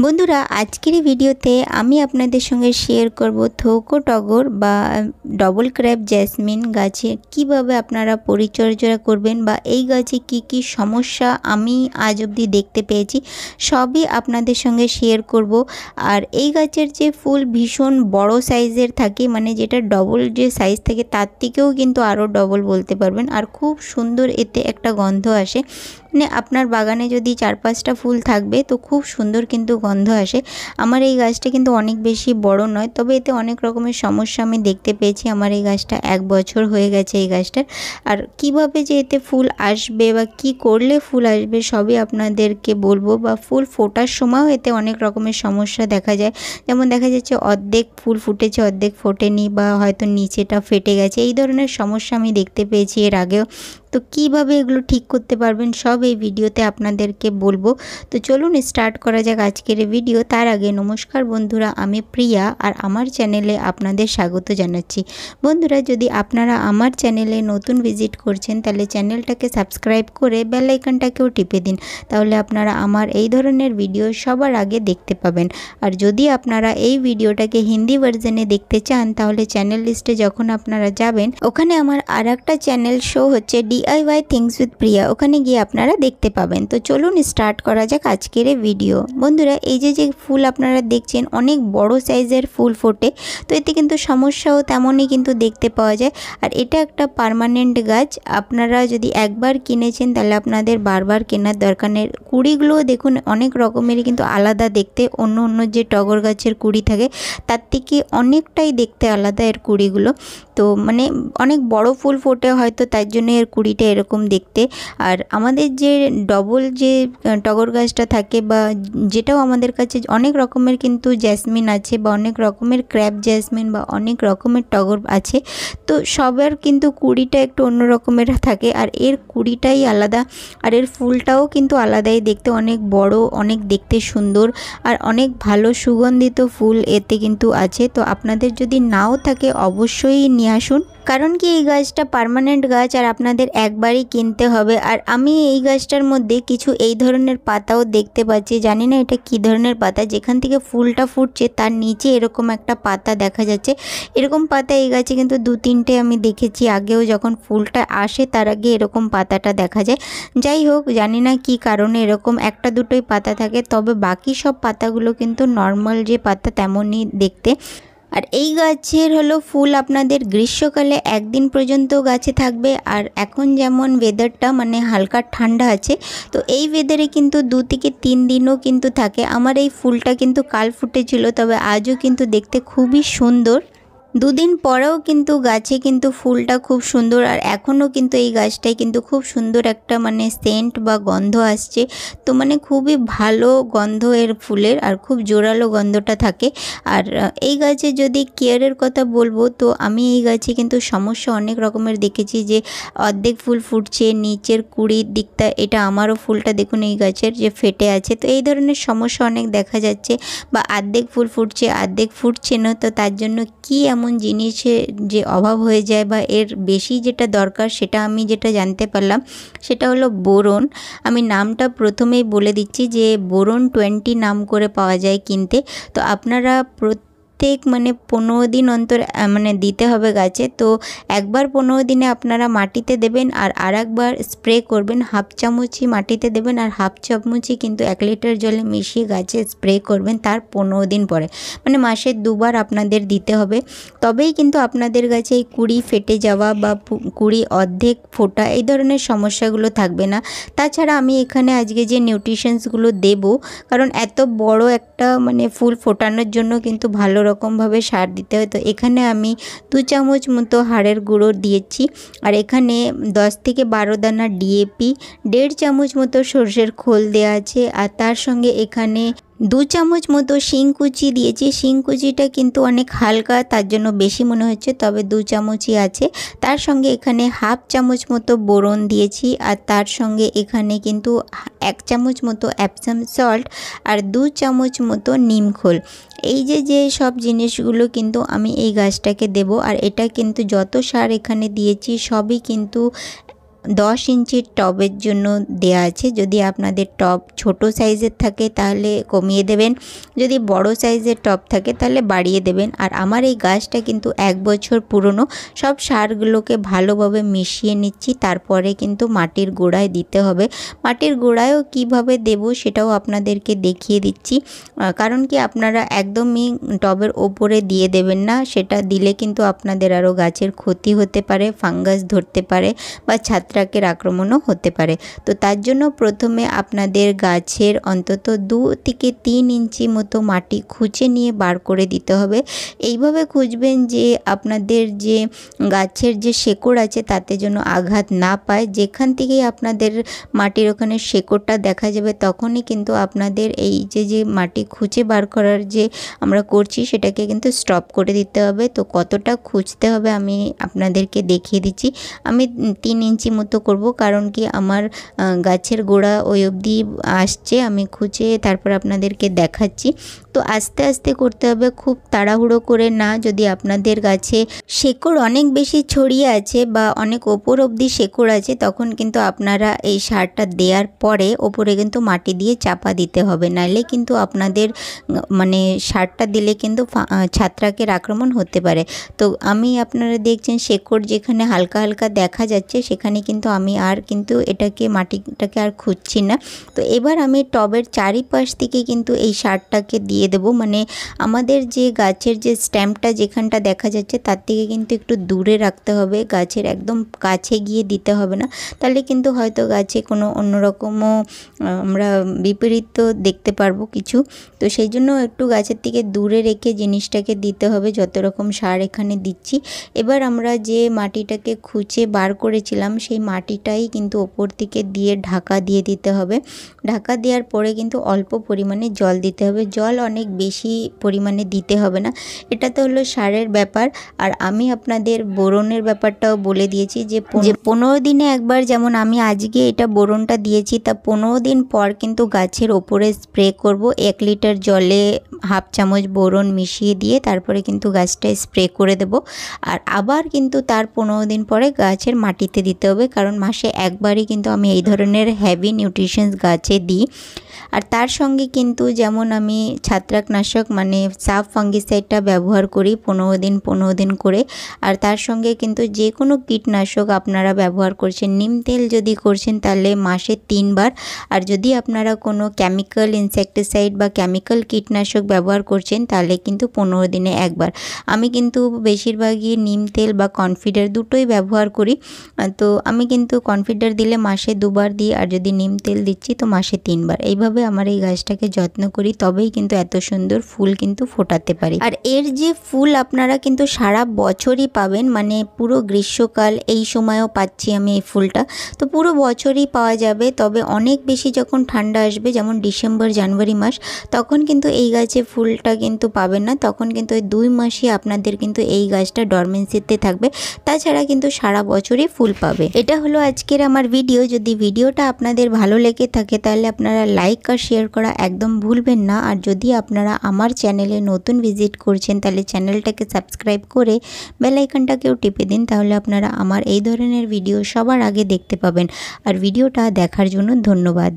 बंधुरा आजकेर ए भिडियोते आमी आपनादेर संगे शेयर करब थोको टगर बा डबल क्रेप जैस्मिन गाछे किभाबे आपनारा परिचर्या करबेन बा एई गाछे की की समस्या आमी आज अब्दि देखते पेयेछि सबई आपनादेर संगे शेयर करब। और एई गाछेर जे फुल भीषण बड़ो साइजेर थाके माने जेटा डबल जे साइज थाके तार थेकेओ किन्तु आरो डबल बोलते पारबेन। और खूब सुंदर एते एकटा गन्ध आसे মানে আপনার বাগানে যদি ৪-৫টা ফুল থাকবে তো খুব সুন্দর কিন্তু গন্ধ আসে। আমার এই গাছটা কিন্তু অনেক বেশি বড় নয়, তবে এতে অনেক রকমের সমস্যা আমি দেখতে পেয়েছি। আমার এই গাছটা ১ বছর হয়ে গেছে এই গাছটার। আর কিভাবে যে এতে ফুল আসবে বা কি করলে ফুল আসবে সবই আপনাদেরকে বলবো। বা ফুল ফোটার সময়ও এতে অনেক রকমের সমস্যা দেখা যায়, যেমন দেখা যাচ্ছে অর্ধেক ফুল ফুটেছে অর্ধেক ফোটেনি বা হয়তো নিচেটা ফেটে গেছে, এই ধরনের সমস্যা আমি দেখতে পেয়েছি এর আগেও। तो কিভাবে এগুলো ঠিক করতে পারবেন সব এই ভিডিওতে আপনাদেরকে বলবো। তো চলুন স্টার্ট করা যাক আজকের ভিডিও। তার আগে নমস্কার বন্ধুরা, আমি প্রিয়া আর আমার চ্যানেলে আপনাদের স্বাগত জানাচ্ছি। বন্ধুরা যদি আপনারা আমার চ্যানেলে নতুন ভিজিট করছেন তাহলে চ্যানেলটাকে সাবস্ক্রাইব করে বেল আইকনটাকেও টিপে দিন, তাহলে আপনারা আমার এই ধরনের ভিডিও সবার আগে দেখতে পাবেন। আর যদি আপনারা এই ভিডিওটাকে হিন্দি ভার্জনে দেখতে চান তাহলে চ্যানেল লিস্টে যখন আপনারা যাবেন ওখানে আমার আরেকটা চ্যানেল শো হচ্ছে DIY Things with Priya, ওখানে গিয়ে আপনারা দেখতে পাবেন। তো চলুন স্টার্ট করা যাক আজকের ভিডিও। বন্ধুরা এই যে যে ফুল আপনারা দেখছেন অনেক বড় সাইজের ফুল ফোটে, তো এতে কিন্তু সমস্যাও তেমনই কিন্তু দেখতে পাওয়া যায়। আর এটা একটা পার্মানেন্ট গাছ, আপনারা যদি একবার কিনেছেন তাহলে আপনাদের বারবার কেনার দরকার নেই। কুড়িগুলোও দেখুন অনেক রকমেরই কিন্তু আলাদা দেখতে, অন্য অন্য যে টগর গাছের কুড়ি থাকে তার থেকে অনেকটাই দেখতে আলাদা এর কুড়িগুলো। তো মানে অনেক বড় ফুল ফোটে হয়তো তার জন্য এর কুড়িটা এরকম দেখতে। আর আমাদের যে ডবল যে টগর গাছটা থাকে বা যেটাও আমাদের কাছে অনেক রকমের কিন্তু জ্যাসমিন আছে বা অনেক রকমের ক্র্যাপ জ্যাসমিন বা অনেক রকমের টগর আছে, তো সবার কিন্তু কুড়িটা একটু অন্য রকমের থাকে আর এর কুড়িটাই আলাদা। আর এর ফুলটাও কিন্তু আলাদাই দেখতে, অনেক বড়, অনেক দেখতে সুন্দর আর অনেক ভালো সুগন্ধিত ফুল এতে কিন্তু আছে। তো আপনাদের যদি নাও থাকে অবশ্যই নিয়ে আসুন, কারণ কি এই গাছটা পার্মানেন্ট গাছ আর আপনাদের একবারই কিনতে হবে। আর আমি এই গাছটার মধ্যে কিছু এই ধরনের পাতাও দেখতে পাচ্ছি, জানি না এটা কি ধরনের পাতা। যেখান থেকে ফুলটা ফুটছে তার নিচে এরকম একটা পাতা দেখা যাচ্ছে, এরকম পাতা এই গাছে কিন্তু 2-3টে আমি দেখেছি আগেও, যখন ফুলটা আসে তার আগে এরকম পাতাটা দেখা যায়। যাই হোক জানি না কি কারণে এরকম 1-2টোই পাতা থাকে, তবে বাকি সব পাতাগুলো কিন্তু নর্মাল যে পাতা তেমনই দেখতে। আর এই গাছের হলো ফুল আপনাদের গ্রীষ্মকালে একদিন পর্যন্ত গাছে থাকবে। আর এখন যেমন ওয়েদারটা মানে হালকা ঠান্ডা আছে, তো এই ওয়েদারে কিন্তু 2 থেকে 3 দিনও কিন্তু থাকে। আমার এই ফুলটা কিন্তু কাল ফুটেছিল, তবে আজও কিন্তু দেখতে খুবই সুন্দর। 2 দিন পরেও কিন্তু গাছে কিন্তু ফুলটা খুব সুন্দর। আর এখনও কিন্তু এই গাছটায় কিন্তু খুব সুন্দর একটা মানে সেন্ট বা গন্ধ আসছে, তো মানে খুবই ভালো গন্ধ এর ফুলের, আর খুব জোরালো গন্ধটা থাকে। আর এই গাছে যদি কেয়ারের কথা বলবো তো আমি এই গাছে কিন্তু সমস্যা অনেক রকমের দেখেছি, যে অর্ধেক ফুল ফুটছে নিচের কুড়ির দিকটা, এটা আমারও ফুলটা দেখুন এই গাছের যে ফেটে আছে, তো এই ধরনের সমস্যা অনেক দেখা যাচ্ছে। বা অর্ধেক ফুল ফুটছে অর্ধেক ফুটছে না, তো তার জন্য কি এমন জিনিসের যে অভাব হয়ে যায় বা এর বেশি যেটা দরকার সেটা আমি যেটা জানতে পারলাম সেটা হলো বোরন। আমি নামটা প্রথমেই বলে দিচ্ছি যে বোরন 20 নাম করে পাওয়া যায় কিনতে। তো আপনারা প্রত্যেক মানে 15 দিন অন্তর মানে দিতে হবে গাছে। তো একবার 15 দিনে আপনারা মাটিতে দেবেন, আর একবার স্প্রে করবেন, 1/2 চামচি মাটিতে দেবেন আর 1/2 চামচি কিন্তু 1 লিটার জলে মিশিয়ে গাছে স্প্রে করবেন তার 15 দিন পরে, মানে মাসে 2বার আপনাদের দিতে হবে। তবেই কিন্তু আপনাদের গাছে এই কুড়ি ফেটে যাওয়া বা কুড়ি অর্ধেক ফোটা এই ধরনের সমস্যাগুলো থাকবে না। তাছাড়া আমি এখানে আজকে যে নিউট্রিশনসগুলো দেব, কারণ এত বড় একটা মানে ফুল ফোটানোর জন্য কিন্তু ভালো রকমভাবে সার দিতে হয়, তো এখানে আমি 2 চামচ মতো হাড়ের গুঁড়ো দিয়েছি। আর এখানে 10 থেকে 12 দানা DAP, 1.5 চামচ মতো সর্ষের খোল দেওয়া আছে, আর তার সঙ্গে এখানে 2 চামচ মতো শিংকুচি দিয়েছি। শিংকুচিটা কিন্তু অনেক হালকা তার জন্য বেশি মনে হচ্ছে, তবে 2 চামচই আছে। তার সঙ্গে এখানে 1/2 চামচ মতো বোরন দিয়েছি, আর তার সঙ্গে এখানে কিন্তু 1 চামচ মতো অ্যাপসাম সল্ট আর 2 চামচ মতো নিমখোল। এই যে যে সব জিনিসগুলো কিন্তু আমি এই গাছটাকে দেব। আর এটা কিন্তু যত সার এখানে দিয়েছি সবই কিন্তু दस इंची टबर जुन्नो देया आछे। जोदी आपनादेर टब छोटो साइजेर थाके ताहले कमिये देबेन, जोदी बड़ो साइजेर टब थाके ताहले बाड़िये देबेन। आर आमार एई गाछटा किन्तु एक बछर पुरोनो, सब सारगुलोके भालोभाबे मिशिये निच्छि, तारपरे किन्तु माटिर गोड़ाय दिते होबे। माटिर गोड़ायो किभाबे देबो सेटाओ आपनादेरके देखिये दिच्छि, कारण कि आपनारा एकदमई टबेर ओपरे दिये देबेन ना, सेटा दिले किन्तु आपनादेर आरो गाछेर क्षति होते पारे, फांगास धरते पारे बा ছত্রাকের আক্রমণও হতে পারে। তো তার জন্য প্রথমে আপনাদের গাছের অন্তত 2 থেকে 3 ইঞ্চি মতো মাটি খুঁচে নিয়ে বার করে দিতে হবে। এইভাবে খুঁজবেন যে আপনাদের যে গাছের যে শেকড় আছে তাতে যেন আঘাত না পায়। যেখান থেকেই আপনাদের মাটির ওখানে শেকড়টা দেখা যাবে তখনই কিন্তু আপনাদের এই যে যে মাটি খুঁচে বার করার যে আমরা করছি সেটাকে কিন্তু স্টপ করে দিতে হবে। তো কতটা খুঁজতে হবে আমি আপনাদেরকে দেখিয়ে দিচ্ছি। আমি 3 ইঞ্চি মতো করব, কারণ কি আমার গাছের গোড়া ওই অবধি আসছে, আমি খুঁজে তারপর আপনাদেরকে দেখাচ্ছি। তো আস্তে আস্তে করতে হবে, খুব তাড়াহুড়ো করে না। যদি আপনাদের গাছে শেকড় অনেক বেশি ছড়িয়ে আছে বা অনেক ওপর অবধি শেকড় আছে তখন কিন্তু আপনারা এই সারটা দেওয়ার পরে ওপরে কিন্তু মাটি দিয়ে চাপা দিতে হবে, নাহলে কিন্তু আপনাদের মানে সারটা দিলে কিন্তু ছত্রাকের আক্রমণ হতে পারে। তো আমি আপনারা দেখছেন শেকড় যেখানে হালকা হালকা দেখা যাচ্ছে সেখানে কিন্তু আমি আর কিন্তু এটাকে মাটিটাকে আর খুঁজছি না। তো এবার আমি টবের চারিপাশ থেকে কিন্তু এই সারটাকে দিয়ে দেব, মানে আমাদের যে গাছের যে স্ট্যাম্পটা যেখানটা দেখা যাচ্ছে তার থেকে কিন্তু একটু দূরে রাখতে হবে, গাছের একদম কাছে গিয়ে দিতে হবে না, তাহলে কিন্তু হয়তো গাছে কোনো অন্যরকমও আমরা বিপরীত দেখতে পারবো কিছু। তো সেই জন্য একটু গাছের থেকে দূরে রেখে জিনিসটাকে দিতে হবে, যত রকম সার এখানে দিচ্ছি। এবার আমরা যে মাটিটাকে খুঁচে বার করেছিলাম সেই মাটিটাই কিন্তু ওপর থেকে দিয়ে ঢাকা দিয়ে দিতে হবে। ঢাকা দেওয়ার পরে কিন্তু অল্প পরিমাণে জল দিতে হবে, জল অনেক বেশি পরিমাণে দিতে হবে না। এটা তো হলো সারের ব্যাপার। আর আমি আপনাদের বোরনের ব্যাপারটাও বলে দিয়েছি যে 15 দিনে একবার, যেমন আমি আজকে এটা বোরনটা দিয়েছি, তা 15 দিন পর কিন্তু গাছের ওপরে স্প্রে করব। 1 লিটার জলে 1/2 চামচ বোরন মিশিয়ে দিয়ে তারপরে কিন্তু গাছটা স্প্রে করে দেব। আর আবার কিন্তু তার 15 দিন পরে গাছের মাটিতে দিতে হবে, কারণ মাসে একবারই কিন্তু আমি এই ধরনের হেভি নিউট্রিশনস গাছে দিই। আর তার সঙ্গে কিন্তু যেমন আমি ছত্রাকনাশক মানে সাব ফাঙ্গিসাইডটা ব্যবহার করি 15 দিন 15 দিন করে। আর তার সঙ্গে কিন্তু যে কোনো কীটনাশক আপনারা ব্যবহার করছেন, নিম তেল যদি করছেন তাহলে মাসে 3 বার। আর যদি আপনারা কোনো কেমিক্যাল ইনসেকটিসাইড বা কেমিক্যাল কীটনাশক ব্যবহার করছেন তাহলে কিন্তু 15 দিনে একবার। আমি কিন্তু বেশিরভাগই নিম তেল বা কনফিডার দুটোই ব্যবহার করি। তো আমি কিন্তু কনফিডার দিলে মাসে 2 বার দিই, আর যদি নিম তেল দিচ্ছি তো মাসে 3 বার। এইভাবে আমার এই গাছটাকে যত্ন করি, তবেই কিন্তু এত সুন্দর ফুল কিন্তু ফোটাতে পারি। আর এর যে ফুল আপনারা কিন্তু সারা বছরই পাবেন, মানে পুরো গ্রীষ্মকাল এই সময়ও পাচ্ছি আমি এই ফুলটা, তো পুরো বছরই পাওয়া যাবে। তবে অনেক বেশি যখন ঠান্ডা আসবে, যেমন ডিসেম্বর জানুয়ারি মাস, তখন কিন্তু এই গাছে ফুলটা কিন্তু পাবেন না, তখন কিন্তু এই 2 মাসই আপনাদের কিন্তু এই গাছটা ডরমেন্সিতে থাকবে, তাছাড়া কিন্তু সারা বছরই ফুল পাবে। এটা হলো আজকের আমার ভিডিও। যদি ভিডিওটা আপনাদের ভালো লেগে থাকে তাহলে আপনারা লাইক আর শেয়ার করা একদম ভুলবেন না। আর যদি আপনারা আমার চ্যানেলে নতুন ভিজিট করছেন তাহলে চ্যানেলটাকে সাবস্ক্রাইব করে বেল আইকনটাকেও টিপে দিন, তাহলে আপনারা আমার এই ধরনের ভিডিও সবার আগে দেখতে পাবেন। আর ভিডিওটা দেখার জন্য ধন্যবাদ।